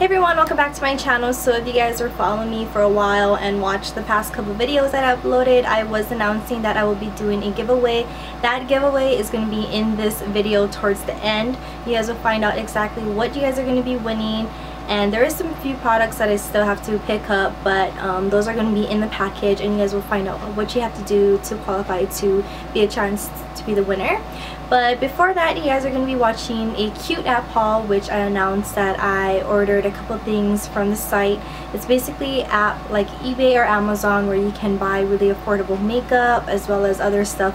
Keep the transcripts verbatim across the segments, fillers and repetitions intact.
Hey everyone, welcome back to my channel. So if you guys were following me for a while and watched the past couple videos that I uploaded, I was announcing that I will be doing a giveaway. That giveaway is going to be in this video towards the end. You guys will find out exactly what you guys are going to be winning, and there is some few products that I still have to pick up, but um, those are going to be in the package, and you guys will find out what you have to do to qualify to be a chance to be the winner. But before that, you guys are going to be watching a CuteApp haul, which I announced that I ordered a couple things from the site. It's basically app like eBay or Amazon where you can buy really affordable makeup as well as other stuff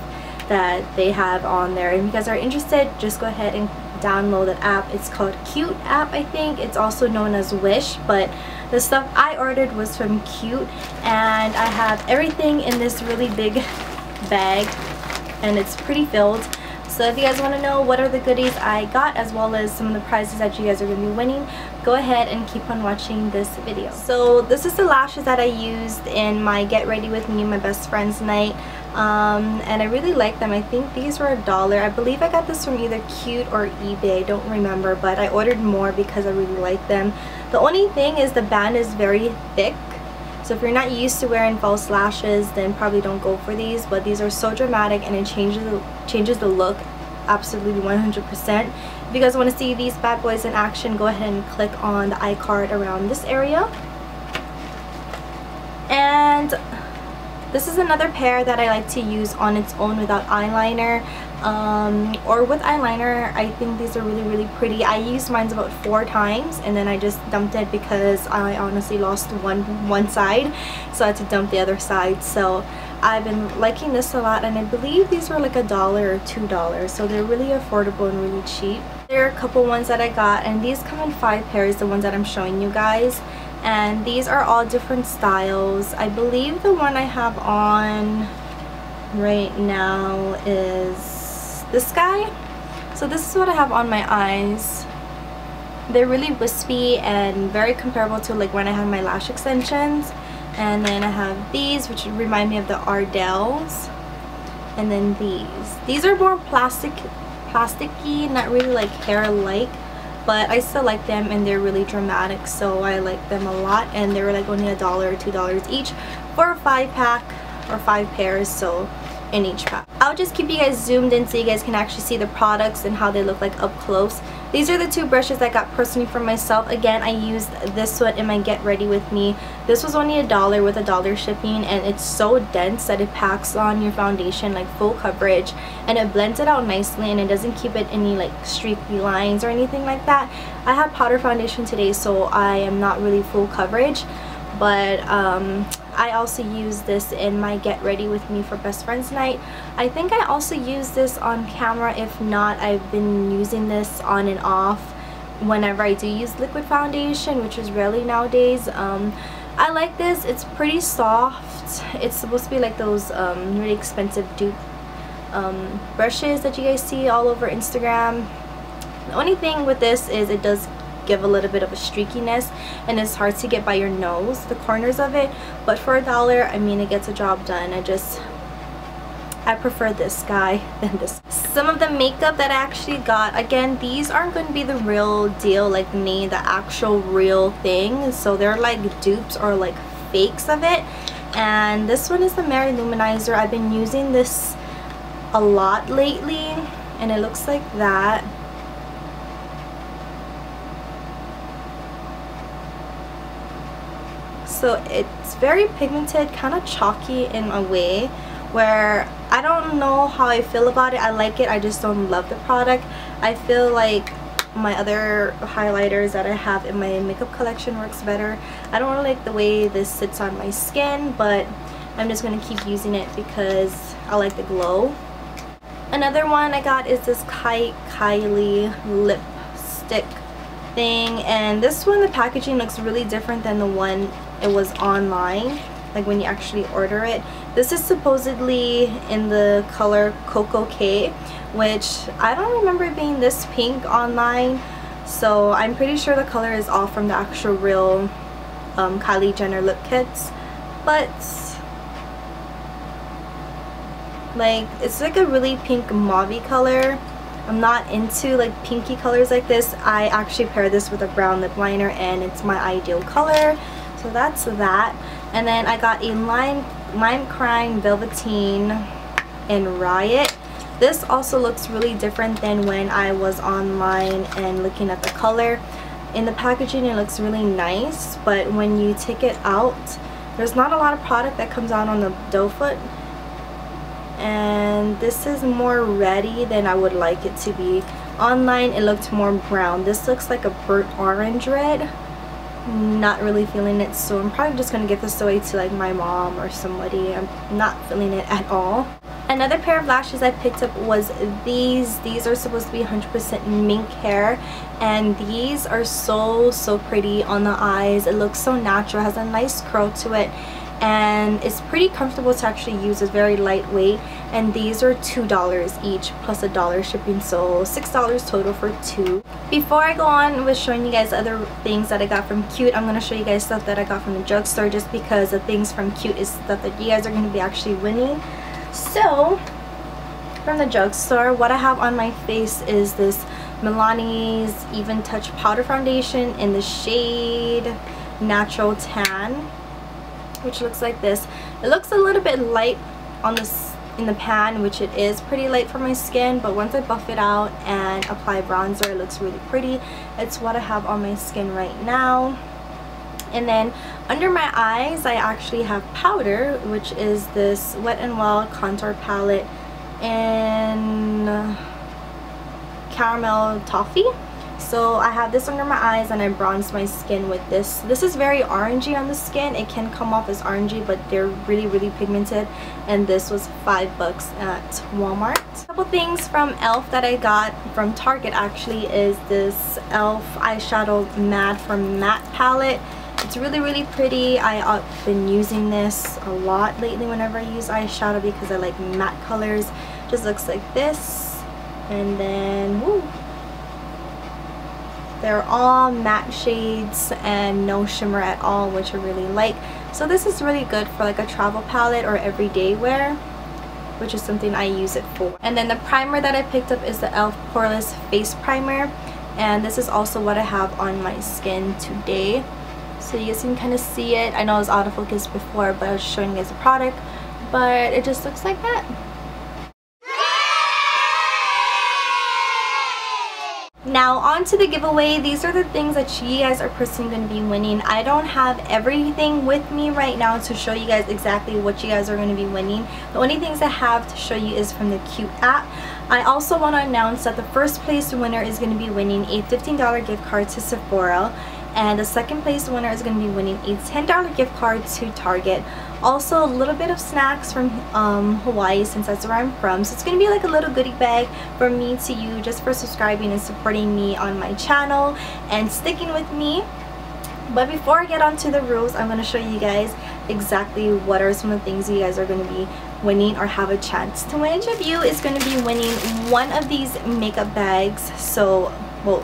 that they have on there. And if you guys are interested, just go ahead and download the app. It's called CuteApp, I think. It's also known as Wish, but the stuff I ordered was from Cute, and I have everything in this really big bag, and it's pretty filled. So if you guys want to know what are the goodies I got as well as some of the prizes that you guys are going to be winning, go ahead and keep on watching this video. So this is the lashes that I used in my Get Ready With Me, My Best Friend's Night. Um, and I really like them. I think these were a dollar. I believe I got this from either Cute or eBay. I don't remember, but I ordered more because I really like them. The only thing is the band is very thick. So if you're not used to wearing false lashes, then probably don't go for these, but these are so dramatic and it changes the, changes the look absolutely one hundred percent. If you guys want to see these bad boys in action, go ahead and click on the iCard around this area. And this is another pair that I like to use on its own without eyeliner. Um, or with eyeliner, I think these are really, really pretty. I used mine about four times and then I just dumped it because I honestly lost one one side, so I had to dump the other side. So I've been liking this a lot, and I believe these were like a dollar or two dollars, so they're really affordable and really cheap. There are a couple ones that I got, and these come in five pairs, the ones that I'm showing you guys, and these are all different styles. I believe the one I have on right now is this guy. So this is what I have on my eyes. They're really wispy and very comparable to like when I have my lash extensions. And then I have these, which remind me of the Ardells. And then these. These are more plastic, plasticky, not really like hair-like, but I still like them and they're really dramatic, so I like them a lot. And they were like only a dollar or two dollars each for a five pack or five pairs. So in each pack. I'll just keep you guys zoomed in so you guys can actually see the products and how they look like up close. These are the two brushes I got personally for myself. Again, I used this one in my Get Ready With Me. This was only a dollar with a dollar shipping, and it's so dense that it packs on your foundation like full coverage, and it blends it out nicely, and it doesn't keep it any like streaky lines or anything like that. I have powder foundation today, so I am not really full coverage, but um I also use this in my Get Ready With Me for Best Friends Night. I think I also use this on camera. If not, I've been using this on and off whenever I do use liquid foundation, which is rarely nowadays. Um, I like this. It's pretty soft. It's supposed to be like those um, really expensive dupe um, brushes that you guys see all over Instagram. The only thing with this is it does give a little bit of a streakiness, and it's hard to get by your nose, the corners of it, but for a dollar, I mean, it gets a job done. I just I prefer this guy than this. Some of the makeup that I actually got, again, these aren't going to be the real deal, like me, the actual real thing, so they're like dupes or like fakes of it. And this one is the Mary Luminizer. I've been using this a lot lately, and it looks like that. So it's very pigmented, kind of chalky in a way, where I don't know how I feel about it. I like it, I just don't love the product. I feel like my other highlighters that I have in my makeup collection works better. I don't really like the way this sits on my skin, but I'm just going to keep using it because I like the glow. Another one I got is this Kai Kylie lipstick thing, and this one, the packaging looks really different than the one it was online, like when you actually order it. This is supposedly in the color Coco K, which I don't remember it being this pink online, so I'm pretty sure the color is off from the actual real um, Kylie Jenner lip kits. But like, it's like a really pink mauvey color, I'm not into like pinky colors like this. I actually pair this with a brown lip liner and it's my ideal color. So that's that. And then I got a lime lime crime velveteen in Riot. This also looks really different than when I was online and looking at the color. In the packaging it looks really nice, but when you take it out, there's not a lot of product that comes out on the doe foot. And this is more reddy than I would like it to be. Online it looked more brown. This looks like a burnt orange red. Not really feeling it, so I'm probably just gonna give this away to like my mom or somebody. I'm not feeling it at all. Another pair of lashes I picked up was these. These are supposed to be one hundred percent mink hair, and these are so so pretty on the eyes. It looks so natural, has a nice curl to it, and it's pretty comfortable to actually use. It's very lightweight, and these are two dollars each plus a dollar shipping, so six dollars total for two. Before I go on with showing you guys other things that I got from Cute, I'm going to show you guys stuff that I got from the drugstore, just because the things from Cute is stuff that you guys are going to be actually winning. So from the drugstore, what I have on my face is this Milani's Even Touch powder foundation in the shade Natural Tan, which looks like this. It looks a little bit light on this in the pan, which it is pretty light for my skin, but once I buff it out and apply bronzer, it looks really pretty. It's what I have on my skin right now. And then under my eyes, I actually have powder, which is this Wet n Wild contour palette in Caramel Toffee. So I have this under my eyes and I bronze my skin with this. This is very orangey on the skin. It can come off as orangey, but they're really really pigmented, and this was five bucks at Walmart. A couple things from e l f that I got from Target actually is this e l f eyeshadow matte from Matte palette. It's really really pretty. I've been using this a lot lately whenever I use eyeshadow because I like matte colors. Just looks like this, and then woo. They're all matte shades and no shimmer at all, which I really like. So this is really good for like a travel palette or everyday wear, which is something I use it for. And then the primer that I picked up is the e l f Poreless Face Primer, and this is also what I have on my skin today. So you guys can kind of see it. I know it was out of focus before, but I was showing you guys the product, but it just looks like that. Now on to the giveaway. These are the things that you guys are personally going to be winning. I don't have everything with me right now to show you guys exactly what you guys are going to be winning. The only things I have to show you is from the Cute app. I also want to announce that the first place winner is going to be winning a fifteen dollar gift card to Sephora, and the second place winner is going to be winning a ten dollar gift card to Target. Also a little bit of snacks from um, Hawaii, since that's where I'm from. So it's going to be like a little goodie bag from me to you, just for subscribing and supporting me on my channel and sticking with me. But before I get on to the rules, I'm going to show you guys exactly what are some of the things you guys are going to be winning or have a chance to win. Each of you is going to be winning one of these makeup bags. So, well,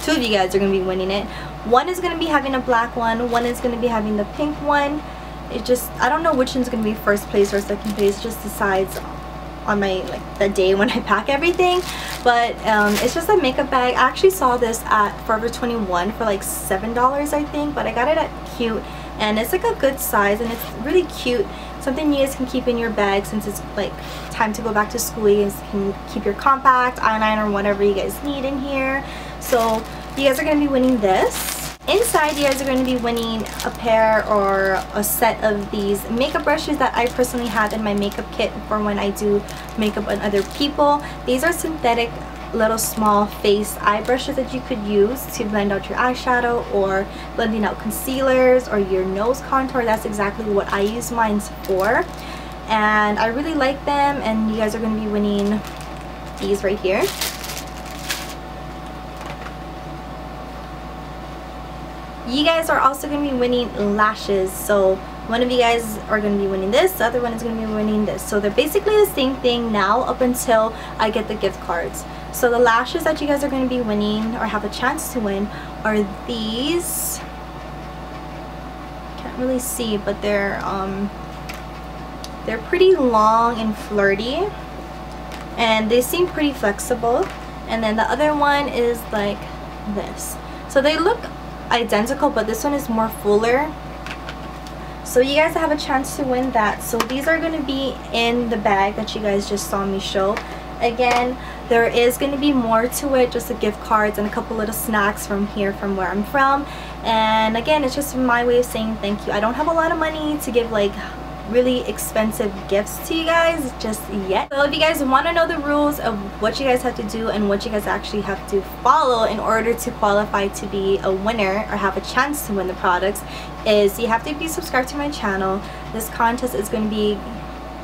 two of you guys are going to be winning it. One is going to be having a black one, one is going to be having the pink one. It just, I don't know which one's going to be first place or second place, just decides on my, like, the day when I pack everything. But um, it's just a makeup bag. I actually saw this at Forever twenty-one for like seven dollars, I think, but I got it at Cute, and it's like a good size and it's really cute. Something you guys can keep in your bag since it's like time to go back to school. You guys can keep your compact, eyeliner, whatever you guys need in here. So you guys are going to be winning this. Inside, you guys are going to be winning a pair or a set of these makeup brushes that I personally have in my makeup kit for when I do makeup on other people. These are synthetic little small face eye brushes that you could use to blend out your eyeshadow or blending out concealers or your nose contour. That's exactly what I use mine for, and I really like them, and you guys are going to be winning these right here. You guys are also going to be winning lashes, so one of you guys are going to be winning this, the other one is going to be winning this. So they're basically the same thing now up until I get the gift cards. So the lashes that you guys are going to be winning or have a chance to win are these. Can't really see, but they're um they're pretty long and flirty, and they seem pretty flexible. and then the other one is like this. So they look identical, but this one is more fuller. So you guys have a chance to win that. So these are going to be in the bag that you guys just saw me show. Again, there is going to be more to it, just the gift cards and a couple little snacks from here, from where I'm from. And again, it's just my way of saying thank you. I don't have a lot of money to give like really expensive gifts to you guys just yet. So if you guys want to know the rules of what you guys have to do and what you guys actually have to follow in order to qualify to be a winner or have a chance to win the products, is you have to be subscribed to my channel. This contest is going to be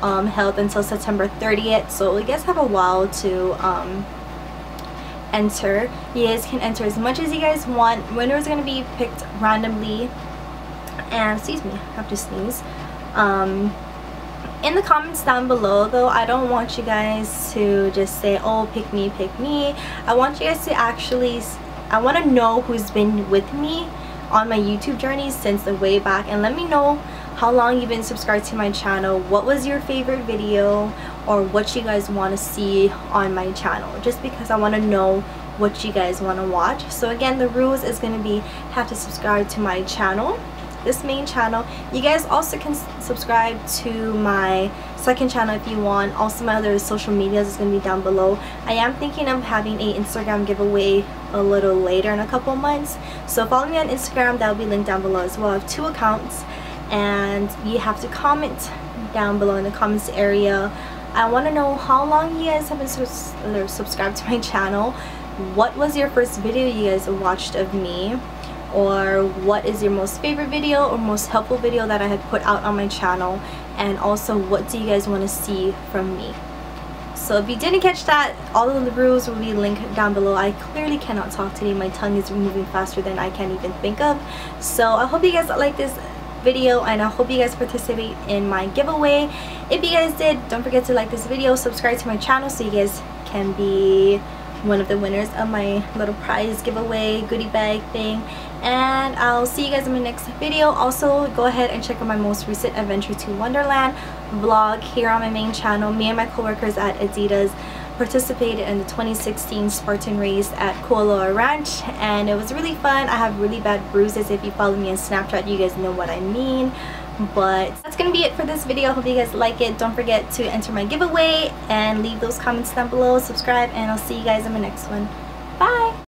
Um, held until September thirtieth, so you guys have a while to um, enter. You guys can enter as much as you guys want. Winners are going to be picked randomly, and excuse me, I have to sneeze. Um, in the comments down below though, I don't want you guys to just say, oh, pick me, pick me. I want you guys to actually, I want to know who's been with me on my YouTube journey since the way back, and let me know how long you've been subscribed to my channel, what was your favorite video, or what you guys want to see on my channel, just because I want to know what you guys want to watch. So again, the rules is going to be have to subscribe to my channel, this main channel. You guys also can subscribe to my second channel if you want. Also my other social medias is going to be down below. I am thinking of having a Instagram giveaway a little later in a couple months, so follow me on Instagram, that will be linked down below as well. I have two accounts, and you have to comment down below in the comments area. I want to know how long you guys have been subs or subscribed to my channel, what was your first video you guys watched of me, or what is your most favorite video or most helpful video that I had put out on my channel, and also what do you guys want to see from me. So if you didn't catch that, all of the rules will be linked down below. I clearly cannot talk today, my tongue is moving faster than I can even think of. So I hope you guys like this video, and I hope you guys participate in my giveaway. If you guys did, don't forget to like this video, subscribe to my channel so you guys can be one of the winners of my little prize giveaway goodie bag thing, and I'll see you guys in my next video. Also go ahead and check out my most recent Adventure to Wonderland vlog here on my main channel. Me and my co-workers at Adidas participated in the twenty sixteen Spartan Race at Kuoloa Ranch, and it was really fun. I have really bad bruises. If you follow me on Snapchat, you guys know what I mean. But that's gonna be it for this video. I hope you guys like it. Don't forget to enter my giveaway and leave those comments down below, subscribe, and I'll see you guys in my next one.